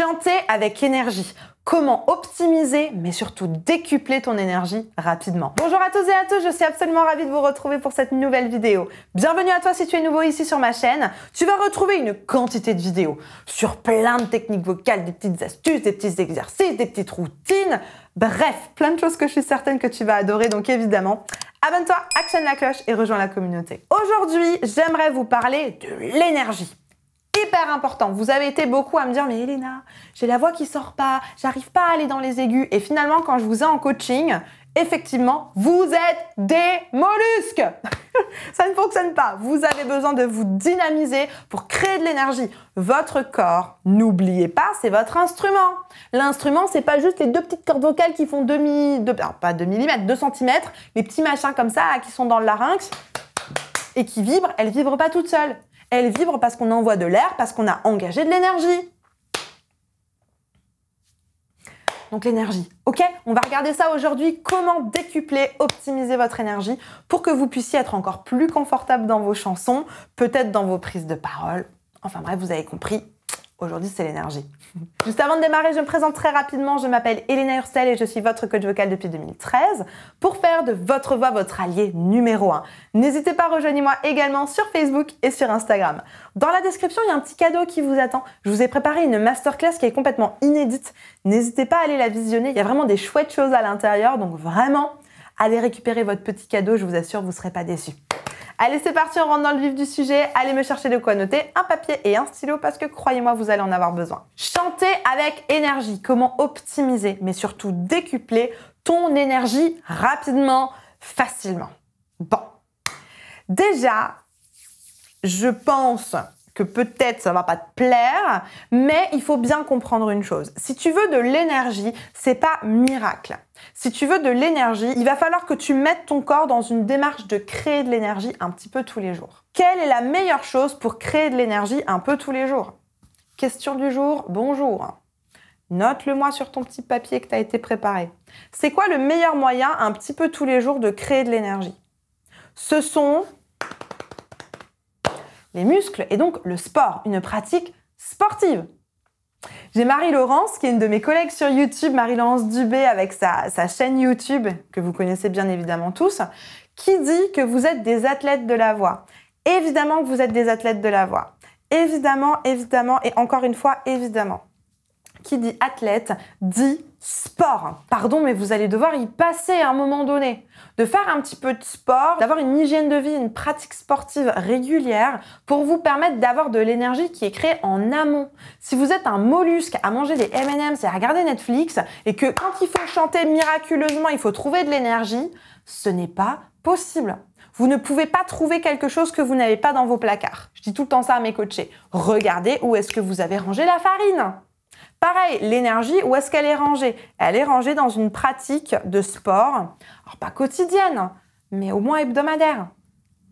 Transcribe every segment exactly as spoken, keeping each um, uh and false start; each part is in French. Chanter avec énergie. Comment optimiser, mais surtout décupler ton énergie rapidement. Bonjour à tous et à toutes, je suis absolument ravie de vous retrouver pour cette nouvelle vidéo. Bienvenue à toi si tu es nouveau ici sur ma chaîne. Tu vas retrouver une quantité de vidéos sur plein de techniques vocales, des petites astuces, des petits exercices, des petites routines. Bref, plein de choses que je suis certaine que tu vas adorer, donc évidemment, abonne-toi, actionne la cloche et rejoins la communauté. Aujourd'hui, j'aimerais vous parler de l'énergie. Hyper important. Vous avez été beaucoup à me dire « Mais Elena, j'ai la voix qui sort pas, j'arrive pas à aller dans les aigus. » Et finalement, quand je vous ai en coaching, effectivement, vous êtes des mollusques. Ça ne fonctionne pas. Vous avez besoin de vous dynamiser pour créer de l'énergie. Votre corps, n'oubliez pas, c'est votre instrument. L'instrument, c'est pas juste les deux petites cordes vocales qui font demi, deux, non, pas deux millimètres, deux centimètres, les petits machins comme ça qui sont dans le larynx et qui vibrent. Elles vibrent pas toutes seules. Elle vibre parce qu'on envoie de l'air, parce qu'on a engagé de l'énergie. Donc l'énergie, ok? On va regarder ça aujourd'hui, comment décupler, optimiser votre énergie pour que vous puissiez être encore plus confortable dans vos chansons, peut-être dans vos prises de parole. Enfin bref, vous avez compris. Aujourd'hui, c'est l'énergie. Juste avant de démarrer, je me présente très rapidement. Je m'appelle Elena Hurstel et je suis votre coach vocal depuis deux mille treize pour faire de votre voix votre allié numéro un. N'hésitez pas, rejoignez-moi également sur Facebook et sur Instagram. Dans la description, il y a un petit cadeau qui vous attend. Je vous ai préparé une masterclass qui est complètement inédite. N'hésitez pas à aller la visionner. Il y a vraiment des chouettes choses à l'intérieur. Donc vraiment, allez récupérer votre petit cadeau. Je vous assure, vous ne serez pas déçus. Allez, c'est parti, on rentre dans le vif du sujet. Allez me chercher de quoi noter, un papier et un stylo parce que croyez-moi, vous allez en avoir besoin. Chanter avec énergie, comment optimiser, mais surtout décupler ton énergie rapidement, facilement. Bon, déjà, je pense que peut-être ça va pas te plaire, mais il faut bien comprendre une chose. Si tu veux de l'énergie, c'est pas miracle. Si tu veux de l'énergie, il va falloir que tu mettes ton corps dans une démarche de créer de l'énergie un petit peu tous les jours. Quelle est la meilleure chose pour créer de l'énergie un peu tous les jours? Question du jour, bonjour. Note-le-moi sur ton petit papier que tu as été préparé. C'est quoi le meilleur moyen un petit peu tous les jours de créer de l'énergie? Ce sont les muscles et donc le sport, une pratique sportive. J'ai Marie-Laurence, qui est une de mes collègues sur YouTube, Marie-Laurence Dubé avec sa, sa chaîne YouTube, que vous connaissez bien évidemment tous, qui dit que vous êtes des athlètes de la voix. Évidemment que vous êtes des athlètes de la voix. Évidemment, évidemment, et encore une fois, évidemment. Qui dit athlète, dit sport. Pardon, mais vous allez devoir y passer à un moment donné. De faire un petit peu de sport, d'avoir une hygiène de vie, une pratique sportive régulière pour vous permettre d'avoir de l'énergie qui est créée en amont. Si vous êtes un mollusque à manger des M and M's et à regarder Netflix et que quand il faut chanter miraculeusement, il faut trouver de l'énergie, ce n'est pas possible. Vous ne pouvez pas trouver quelque chose que vous n'avez pas dans vos placards. Je dis tout le temps ça à mes coachés. Regardez où est-ce que vous avez rangé la farine. Pareil, l'énergie, où est-ce qu'elle est rangée? Elle est rangée dans une pratique de sport, alors pas quotidienne, mais au moins hebdomadaire.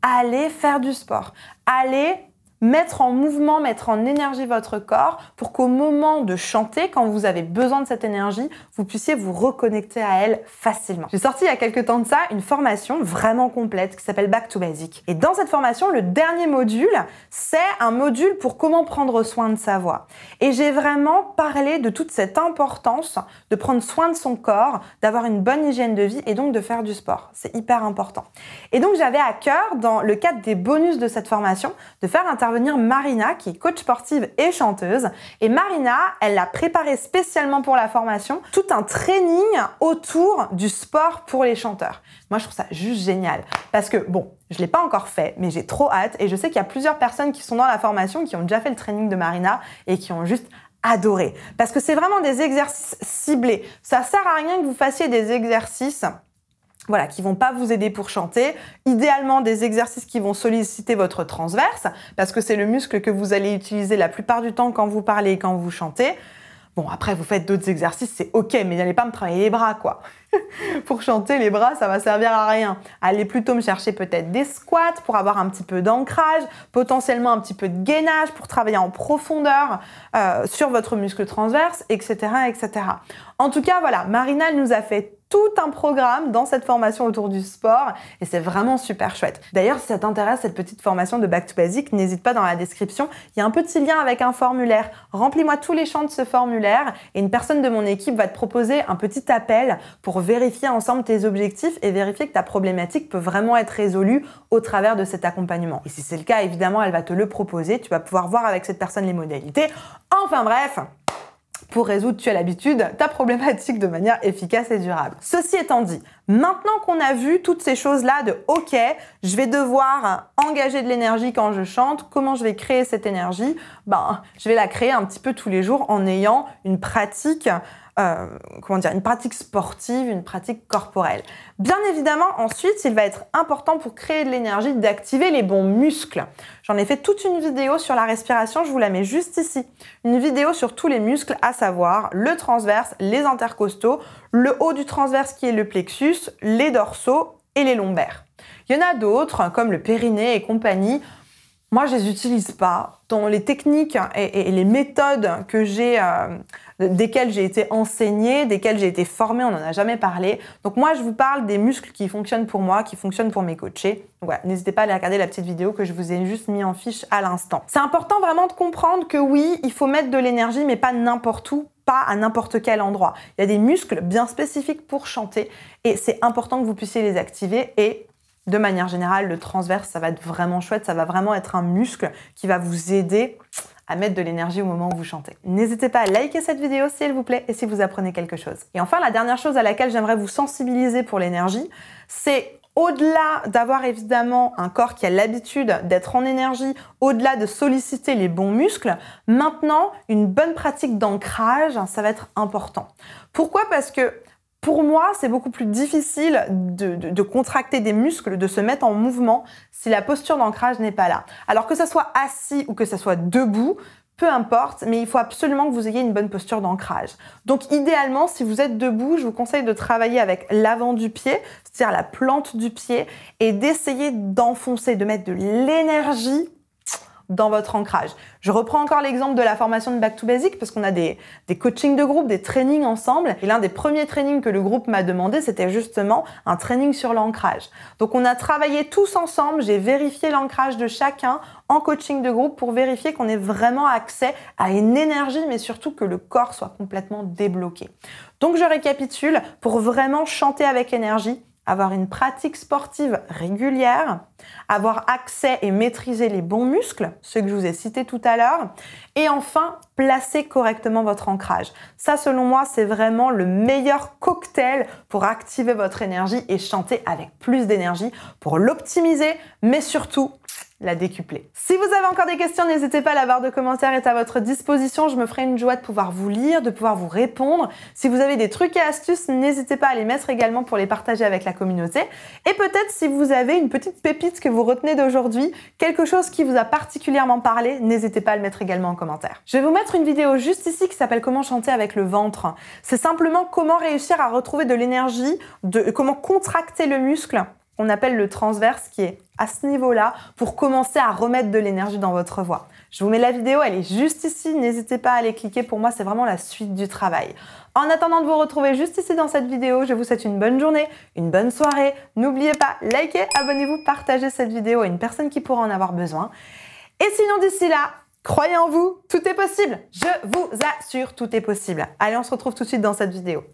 Allez faire du sport, allez mettre en mouvement, mettre en énergie votre corps pour qu'au moment de chanter, quand vous avez besoin de cette énergie, vous puissiez vous reconnecter à elle facilement. J'ai sorti il y a quelques temps de ça une formation vraiment complète qui s'appelle Back to Basic. Et dans cette formation, le dernier module, c'est un module pour comment prendre soin de sa voix. Et j'ai vraiment parlé de toute cette importance de prendre soin de son corps, d'avoir une bonne hygiène de vie et donc de faire du sport. C'est hyper important. Et donc j'avais à cœur, dans le cadre des bonus de cette formation, de faire un Marina, qui est coach sportive et chanteuse. Et Marina, elle a préparé spécialement pour la formation tout un training autour du sport pour les chanteurs. Moi, je trouve ça juste génial parce que, bon, je l'ai pas encore fait, mais j'ai trop hâte et je sais qu'il y a plusieurs personnes qui sont dans la formation qui ont déjà fait le training de Marina et qui ont juste adoré. Parce que c'est vraiment des exercices ciblés. Ça sert à rien que vous fassiez des exercices Voilà, qui vont pas vous aider pour chanter. Idéalement, des exercices qui vont solliciter votre transverse, parce que c'est le muscle que vous allez utiliser la plupart du temps quand vous parlez et quand vous chantez. Bon, après, vous faites d'autres exercices, c'est ok, mais n'allez pas me travailler les bras, quoi. Pour chanter, les bras, ça va servir à rien. Allez plutôt me chercher peut-être des squats pour avoir un petit peu d'ancrage, potentiellement un petit peu de gainage pour travailler en profondeur euh, sur votre muscle transverse, et cetera, et cetera. En tout cas, voilà, Marina, elle nous a fait tout un programme dans cette formation autour du sport et c'est vraiment super chouette. D'ailleurs, si ça t'intéresse cette petite formation de Back to Basic, n'hésite pas dans la description, il y a un petit lien avec un formulaire. Remplis-moi tous les champs de ce formulaire et une personne de mon équipe va te proposer un petit appel pour vérifier ensemble tes objectifs et vérifier que ta problématique peut vraiment être résolue au travers de cet accompagnement. Et si c'est le cas, évidemment, elle va te le proposer, tu vas pouvoir voir avec cette personne les modalités. Enfin bref, pour résoudre, tu as l'habitude, ta problématique de manière efficace et durable. Ceci étant dit, maintenant qu'on a vu toutes ces choses-là de « ok, je vais devoir engager de l'énergie quand je chante, comment je vais créer cette énergie ?» Ben, je vais la créer un petit peu tous les jours en ayant une pratique Euh, comment dire, une pratique sportive, une pratique corporelle. Bien évidemment, ensuite, il va être important pour créer de l'énergie d'activer les bons muscles. J'en ai fait toute une vidéo sur la respiration, je vous la mets juste ici. Une vidéo sur tous les muscles, à savoir le transverse, les intercostaux, le haut du transverse qui est le plexus, les dorsaux et les lombaires. Il y en a d'autres, comme le périnée et compagnie. Moi, je les utilise pas. Dans les techniques et, et les méthodes que j'ai, euh, desquelles j'ai été enseignée, desquelles j'ai été formée, on n'en a jamais parlé. Donc moi, je vous parle des muscles qui fonctionnent pour moi, qui fonctionnent pour mes coachés. Donc voilà, n'hésitez pas à aller regarder la petite vidéo que je vous ai juste mis en fiche à l'instant. C'est important vraiment de comprendre que oui, il faut mettre de l'énergie, mais pas n'importe où, pas à n'importe quel endroit. Il y a des muscles bien spécifiques pour chanter et c'est important que vous puissiez les activer et de manière générale, le transverse, ça va être vraiment chouette, ça va vraiment être un muscle qui va vous aider à mettre de l'énergie au moment où vous chantez. N'hésitez pas à liker cette vidéo si elle vous plaît et si vous apprenez quelque chose. Et enfin, la dernière chose à laquelle j'aimerais vous sensibiliser pour l'énergie, c'est au-delà d'avoir évidemment un corps qui a l'habitude d'être en énergie, au-delà de solliciter les bons muscles, maintenant, une bonne pratique d'ancrage, ça va être important. Pourquoi ? Parce que pour moi, c'est beaucoup plus difficile de, de, de contracter des muscles, de se mettre en mouvement si la posture d'ancrage n'est pas là. Alors que ça soit assis ou que ça soit debout, peu importe, mais il faut absolument que vous ayez une bonne posture d'ancrage. Donc idéalement, si vous êtes debout, je vous conseille de travailler avec l'avant du pied, c'est-à-dire la plante du pied, et d'essayer d'enfoncer, de mettre de l'énergie dans votre ancrage. Je reprends encore l'exemple de la formation de Back to Basic parce qu'on a des, des coachings de groupe, des trainings ensemble. Et l'un des premiers trainings que le groupe m'a demandé, c'était justement un training sur l'ancrage. Donc on a travaillé tous ensemble, j'ai vérifié l'ancrage de chacun en coaching de groupe pour vérifier qu'on ait vraiment accès à une énergie, mais surtout que le corps soit complètement débloqué. Donc je récapitule, pour vraiment chanter avec énergie, avoir une pratique sportive régulière, avoir accès et maîtriser les bons muscles, ceux que je vous ai cités tout à l'heure, et enfin, placer correctement votre ancrage. Ça, selon moi, c'est vraiment le meilleur cocktail pour activer votre énergie et chanter avec plus d'énergie pour l'optimiser, mais surtout la décupler. Si vous avez encore des questions, n'hésitez pas, la barre de commentaires est à votre disposition. Je me ferai une joie de pouvoir vous lire, de pouvoir vous répondre. Si vous avez des trucs et astuces, n'hésitez pas à les mettre également pour les partager avec la communauté. Et peut-être si vous avez une petite pépite que vous retenez d'aujourd'hui, quelque chose qui vous a particulièrement parlé, n'hésitez pas à le mettre également en commentaire. Je vais vous mettre une vidéo juste ici qui s'appelle « Comment chanter avec le ventre ». C'est simplement comment réussir à retrouver de l'énergie, de comment contracter le muscle qu'on appelle le transverse qui est à ce niveau-là pour commencer à remettre de l'énergie dans votre voix. Je vous mets la vidéo, elle est juste ici, n'hésitez pas à aller cliquer, pour moi c'est vraiment la suite du travail. En attendant de vous retrouver juste ici dans cette vidéo, je vous souhaite une bonne journée, une bonne soirée, n'oubliez pas, likez, abonnez-vous, partagez cette vidéo à une personne qui pourra en avoir besoin. Et sinon d'ici là, croyez en vous, tout est possible, je vous assure, tout est possible. Allez, on se retrouve tout de suite dans cette vidéo.